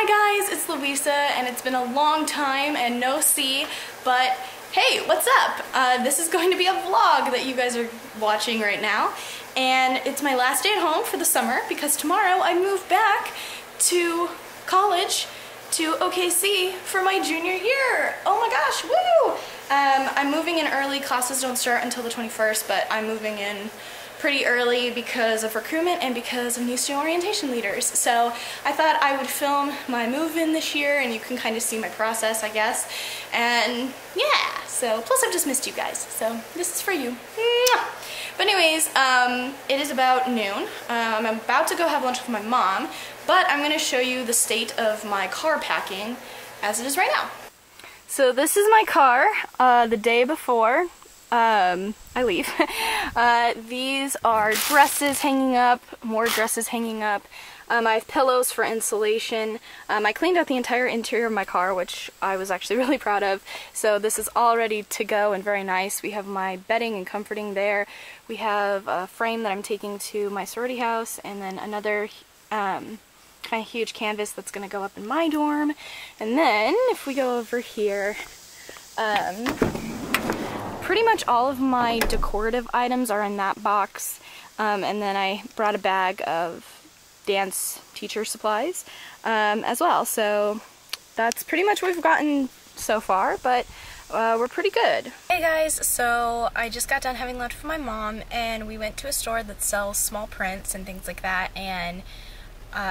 Hi guys, it's Louisa, and it's been a long time and no see, but hey, what's up? This is going to be a vlog that you guys are watching right now, and it's my last day at home for the summer because tomorrow I move back to college to OKC for my junior year. Oh my gosh, woo! I'm moving in early. Classes don't start until the 21st, but I'm moving in pretty early because of recruitment and because of new student orientation leaders. So I thought I would film my move-in this year, and you can kind of see my process, I guess. And yeah, so plus I've just missed you guys, so this is for you. Mwah! But anyways, it is about noon. I'm about to go have lunch with my mom, but I'm gonna show you the state of my car packing as it is right now. So this is my car the day before I leave. These are dresses hanging up, more dresses hanging up. I have pillows for insulation. I cleaned out the entire interior of my car, which I was actually really proud of. So this is all ready to go and very nice. We have my bedding and comforting there. We have a frame that I'm taking to my sorority house, and then another kind of huge canvas that's going to go up in my dorm. And then if we go over here, pretty much all of my decorative items are in that box, and then I brought a bag of dance teacher supplies as well, so that's pretty much what we've gotten so far, but we're pretty good. Hey guys, so I just got done having lunch with my mom, and we went to a store that sells small prints and things like that, and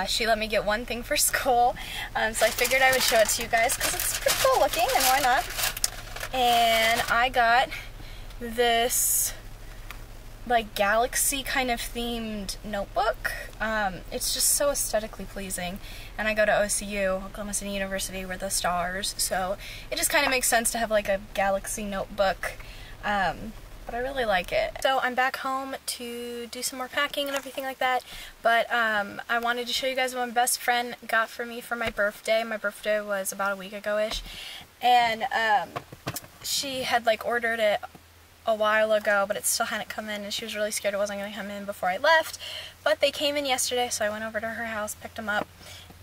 she let me get one thing for school, so I figured I would show it to you guys because it's pretty cool looking, and why not? And I got this like galaxy kind of themed notebook. It's just so aesthetically pleasing, and I go to OCU, Oklahoma City University, where the stars, so it just kind of makes sense to have like a galaxy notebook, but I really like it. So I'm back home to do some more packing and everything like that, but I wanted to show you guys what my best friend got for me for my birthday. My birthday was about a week ago-ish, and she had like ordered it a while ago, but it still hadn't come in, and she was really scared it wasn't going to come in before I left, but they came in yesterday, so I went over to her house, picked them up,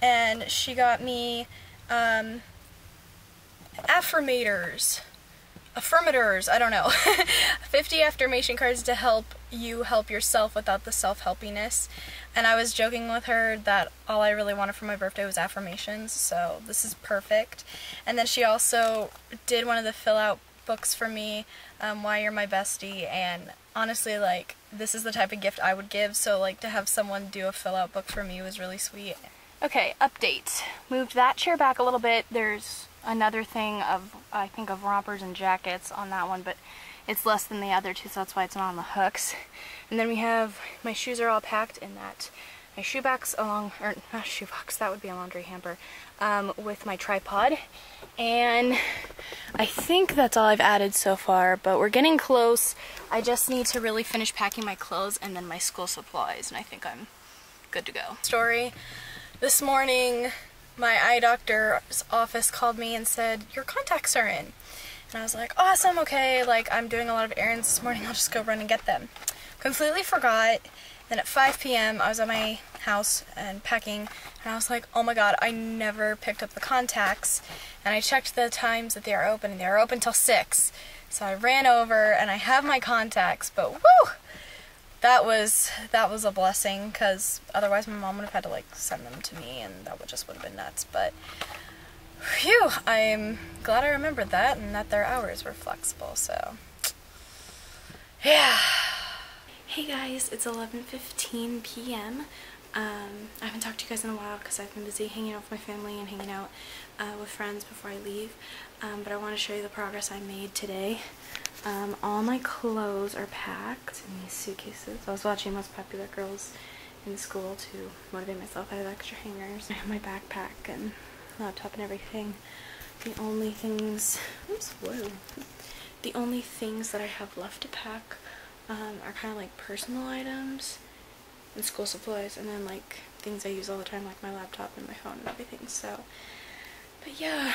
and she got me affirmators, I don't know, 50 affirmation cards to help you help yourself without the self-helpiness, and I was joking with her that all I really wanted for my birthday was affirmations, so this is perfect. And then she also did one of the fill-out books for me, Why You're My Bestie, and honestly, like, this is the type of gift I would give, so like to have someone do a fill-out book for me was really sweet. Okay, update. Moved that chair back a little bit. There's another thing of, I think, of rompers and jackets on that one, but it's less than the other two, so that's why it's not on the hooks. And then we have, my shoes are all packed in that, my shoe box along, or not shoe box, that would be a laundry hamper, with my tripod. And I think that's all I've added so far, but we're getting close. I just need to really finish packing my clothes and then my school supplies, and I think I'm good to go. Story, this morning, my eye doctor's office called me and said, your contacts are in. And I was like, awesome, okay, like, I'm doing a lot of errands this morning, I'll just go run and get them. Completely forgot. Then at 5 p.m. I was at my house and packing, and I was like, oh my god, I never picked up the contacts. And I checked the times that they are open, and they are open till 6. So I ran over, and I have my contacts, but woo! That was a blessing, because otherwise my mom would have had to like send them to me, and that would have been nuts. But phew, I'm glad I remembered that, and that their hours were flexible, so yeah. Hey guys, it's 11:15 p.m. I haven't talked to you guys in a while because I've been busy hanging out with my family and hanging out with friends before I leave, but I want to show you the progress I made today. All my clothes are packed in these suitcases. I was watching Most Popular Girls in School to motivate myself. I have extra hangers. I have my backpack and laptop and everything. The only things, oops, whoa. The only things that I have left to pack are kind of like personal items and school supplies, and then like things I use all the time, like my laptop and my phone and everything. So, but yeah,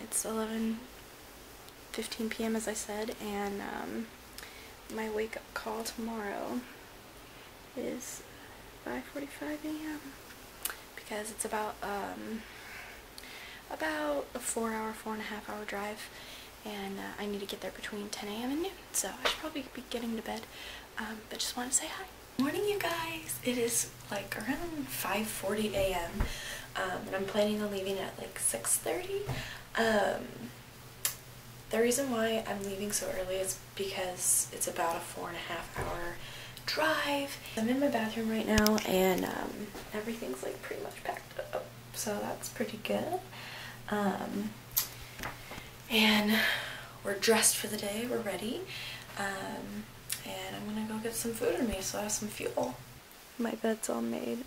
it's 11:15 p.m. as I said, and my wake-up call tomorrow is 5:45 a.m. because it's about a 4-and-a-half hour drive, and I need to get there between 10 a.m. and noon, so I should probably be getting to bed, but just want to say hi. Morning, you guys. It is like around 5:40 a.m. And I'm planning on leaving at like 6:30. The reason why I'm leaving so early is because it's about a 4.5-hour drive. I'm in my bathroom right now, and everything's like pretty much packed up, so that's pretty good. And we're dressed for the day, we're ready, and I'm gonna go get some food in me so I have some fuel. My bed's all made.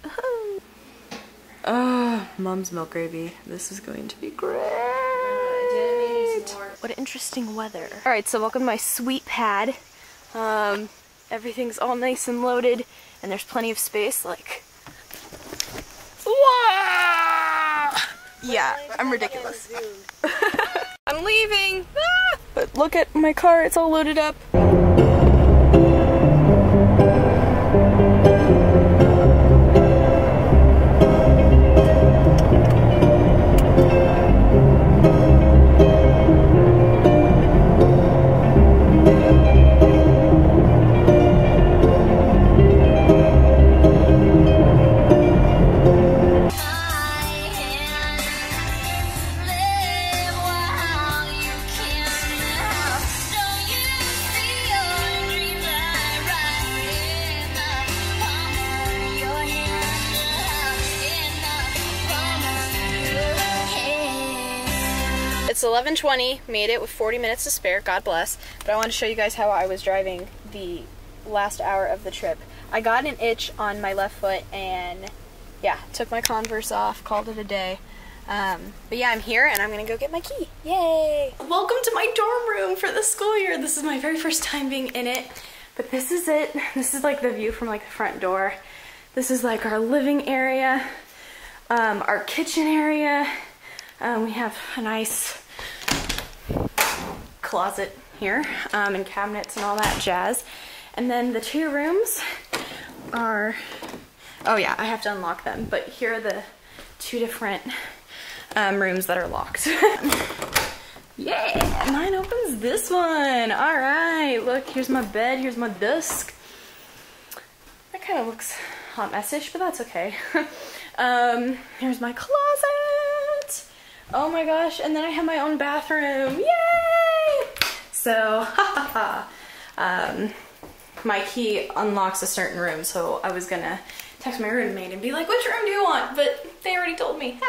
Oh, mom's milk gravy. This is going to be great. What interesting weather. Alright, so welcome to my sweet pad. Everything's all nice and loaded, and there's plenty of space, like... Whoa! Yeah, I'm ridiculous. I'm leaving! Ah! But look at my car, it's all loaded up. It's 11:20, made it with 40 minutes to spare, God bless, but I want to show you guys how I was driving the last hour of the trip. I got an itch on my left foot and yeah, took my Converse off, called it a day, but yeah, I'm here and I'm gonna go get my key. Yay! Welcome to my dorm room for the school year. This is my very first time being in it, but this is it. This is like the view from like the front door. This is like our living area, our kitchen area. We have a nice closet here, and cabinets and all that jazz. And then the two rooms are, oh yeah, I have to unlock them, but here are the two different rooms that are locked. Yeah, mine opens this one. All right, look, here's my bed, here's my desk. That kind of looks hot mess-ish, but that's okay. Here's my closet. Oh my gosh, and then I have my own bathroom. Yay! So, ha ha ha. My key unlocks a certain room, so I was gonna text my roommate and be like, which room do you want? But they already told me,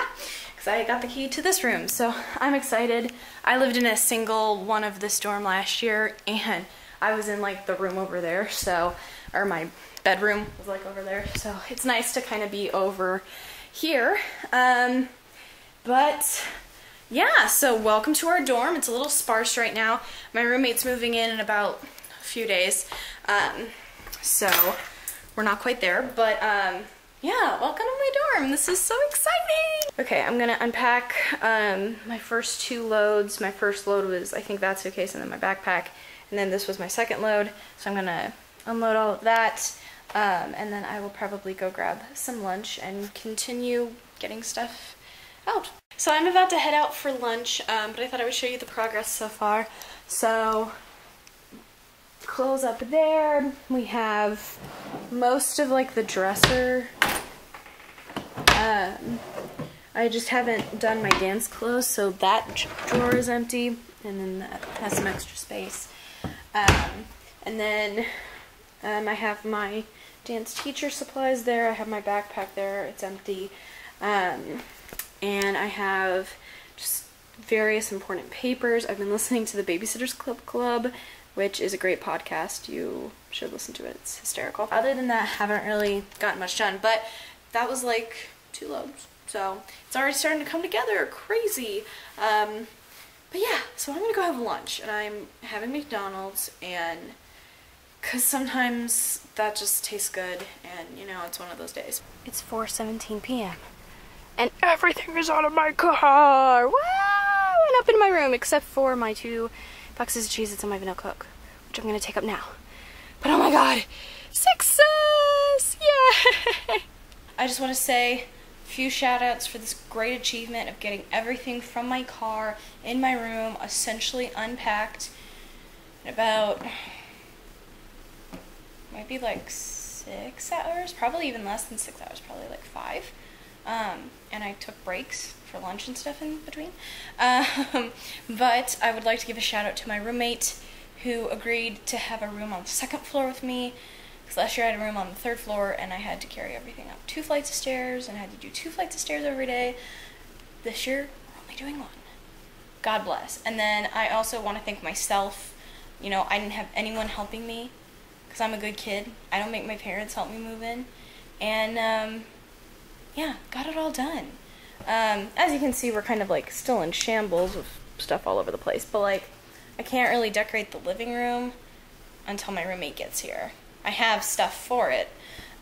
because I got the key to this room, so I'm excited. I lived in a single one of this dorm last year, and I was in like the room over there, so, or my bedroom was like over there, so it's nice to kind of be over here. But yeah, so welcome to our dorm. It's a little sparse right now. My roommate's moving in about a few days, so we're not quite there, but yeah, welcome to my dorm. This is so exciting. Okay, I'm gonna unpack my first two loads. My first load was, I think, that suitcase and then my backpack, and then this was my second load, so I'm gonna unload all of that, and then I will probably go grab some lunch and continue getting stuff out. So I'm about to head out for lunch, but I thought I would show you the progress so far. So, clothes up there, we have most of like the dresser. I just haven't done my dance clothes, so that drawer is empty, and then that has some extra space. And then I have my dance teacher supplies there, I have my backpack there, it's empty. And I have just various important papers. I've been listening to the Babysitter's Club Club, which is a great podcast. You should listen to it. It's hysterical. Other than that, I haven't really gotten much done, but that was like two loads. So it's already starting to come together. Crazy. But yeah, so I'm going to go have lunch, and I'm having McDonald's, and because sometimes that just tastes good, and you know, it's one of those days. It's 4:17 p.m. and everything is out of my car! Wow! And up in my room, except for my 2 boxes of cheese that's in my vanilla coke, which I'm gonna take up now. But oh my god! Success! Yeah! I just want to say, few shout outs for this great achievement of getting everything from my car in my room essentially unpacked in about might be like 6 hours, probably even less than 6 hours, probably like 5. And I took breaks for lunch and stuff in between. But I would like to give a shout out to my roommate who agreed to have a room on the 2nd floor with me, because last year I had a room on the 3rd floor and I had to carry everything up 2 flights of stairs and I had to do 2 flights of stairs every day. This year, we're only doing 1. God bless. And then I also want to thank myself. You know, I didn't have anyone helping me because I'm a good kid. I don't make my parents help me move in. And yeah, got it all done. As you can see, we're kind of like still in shambles with stuff all over the place, but like I can't really decorate the living room until my roommate gets here. I have stuff for it.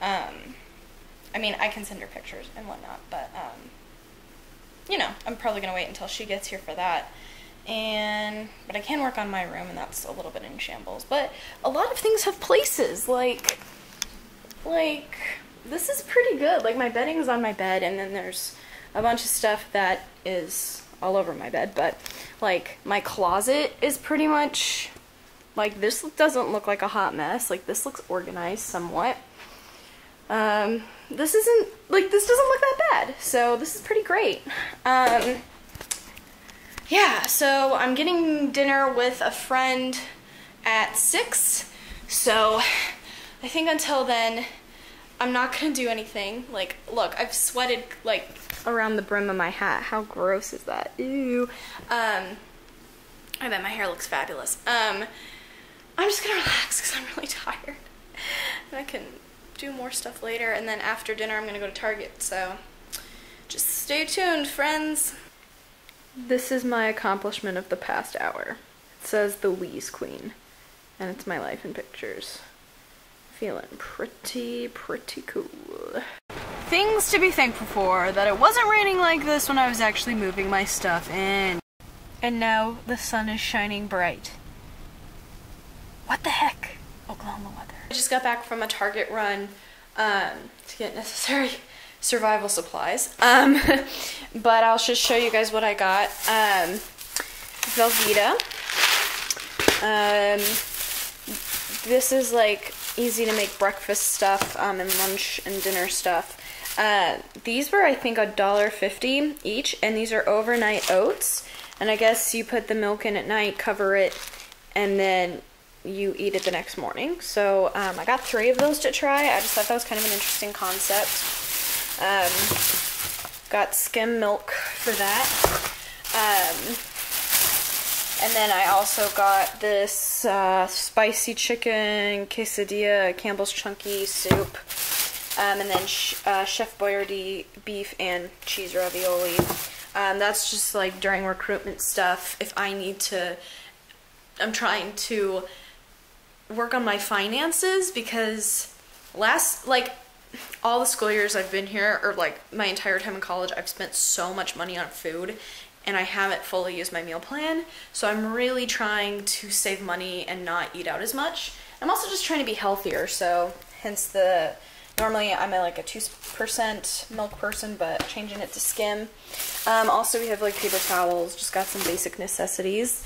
I mean, I can send her pictures and whatnot, but you know, I'm probably gonna wait until she gets here for that. But I can work on my room, and that's a little bit in shambles. But a lot of things have places, like this is pretty good. Like, my bedding is on my bed, and then there's a bunch of stuff that is all over my bed, but like my closet is pretty much like, this doesn't look like a hot mess. Like, this looks organized somewhat. This isn't like, this doesn't look that bad, so this is pretty great. Yeah, so I'm getting dinner with a friend at 6, so I think until then I'm not gonna do anything. Like, look, I've sweated like around the brim of my hat. How gross is that? Ew. I bet my hair looks fabulous. I'm just gonna relax because I'm really tired, and I can do more stuff later. And then after dinner, I'm gonna go to Target. So just stay tuned, friends. This is my accomplishment of the past hour. It says the Wheeze Queen, and it's my life in pictures. Feeling pretty cool. Things to be thankful for, that it wasn't raining like this when I was actually moving my stuff in. And now the sun is shining bright. What the heck? Oklahoma weather. I just got back from a Target run to get necessary survival supplies. But I'll just show you guys what I got. Velveeta. This is like easy to make breakfast stuff and lunch and dinner stuff. These were, I think, $1.50 each, and these are overnight oats. And I guess you put the milk in at night, cover it, and then you eat it the next morning. So I got 3 of those to try. I just thought that was kind of an interesting concept. Got skim milk for that. And then I also got this spicy chicken quesadilla, Campbell's Chunky soup, and then Chef Boyardee beef and cheese ravioli. That's just like during recruitment stuff. If I need to, I'm trying to work on my finances, because all the school years I've been here, or like my entire time in college, I've spent so much money on food, and I haven't fully used my meal plan. So I'm really trying to save money and not eat out as much. I'm also just trying to be healthier, so hence the, normally I'm at like a 2% milk person, but changing it to skim. Also we have like paper towels, just got some basic necessities.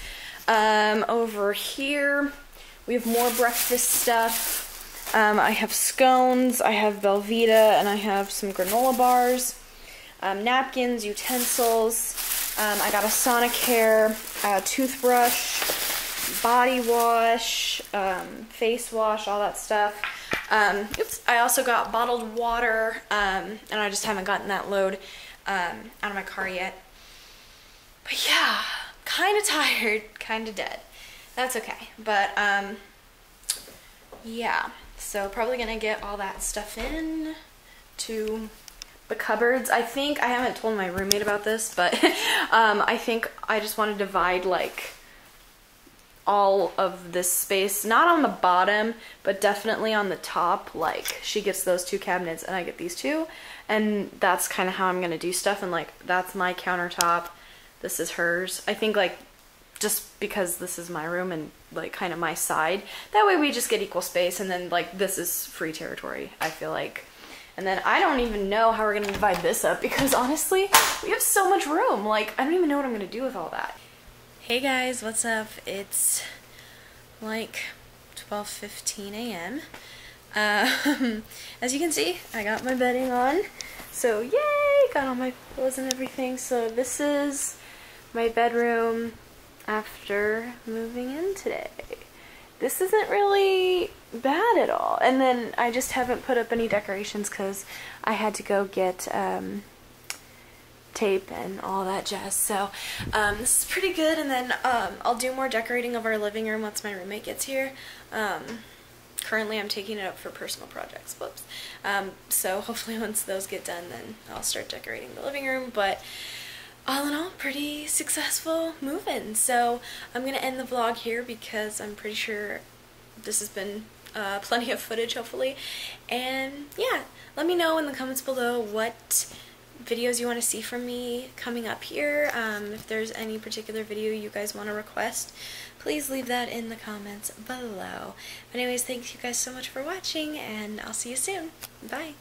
Over here, we have more breakfast stuff. I have scones, I have Velveeta, and I have some granola bars, napkins, utensils. I got a Sonicare toothbrush, body wash, face wash, all that stuff. Oops. I also got bottled water, and I just haven't gotten that load out of my car yet. But yeah, kind of tired, kind of dead. That's okay. But yeah, so probably going to get all that stuff in to the cupboards. I think, I haven't told my roommate about this, but I think I just want to divide like all of this space, not on the bottom, but definitely on the top. Like, she gets those 2 cabinets and I get these 2, and that's kind of how I'm going to do stuff. And like, that's my countertop, this is hers. I think like, just because this is my room and like kind of my side, that way we just get equal space, and then like this is free territory, I feel like. And then I don't even know how we're gonna divide this up because honestly, we have so much room. Like, I don't even know what I'm gonna do with all that. Hey guys, what's up? It's like 12:15 a.m. As you can see, I got my bedding on. So yay, got all my pillows and everything. So this is my bedroom after moving in today. This isn't really bad at all. And then I just haven't put up any decorations because I had to go get tape and all that jazz. So this is pretty good. And then I'll do more decorating of our living room once my roommate gets here. Currently I'm taking it up for personal projects, whoops. So hopefully once those get done, then I'll start decorating the living room. But all in all, pretty successful move-in. So I'm gonna end the vlog here because I'm pretty sure this has been plenty of footage, hopefully. And yeah, let me know in the comments below what videos you want to see from me coming up here. If there's any particular video you guys want to request, please leave that in the comments below. But anyways, thank you guys so much for watching, and I'll see you soon. Bye!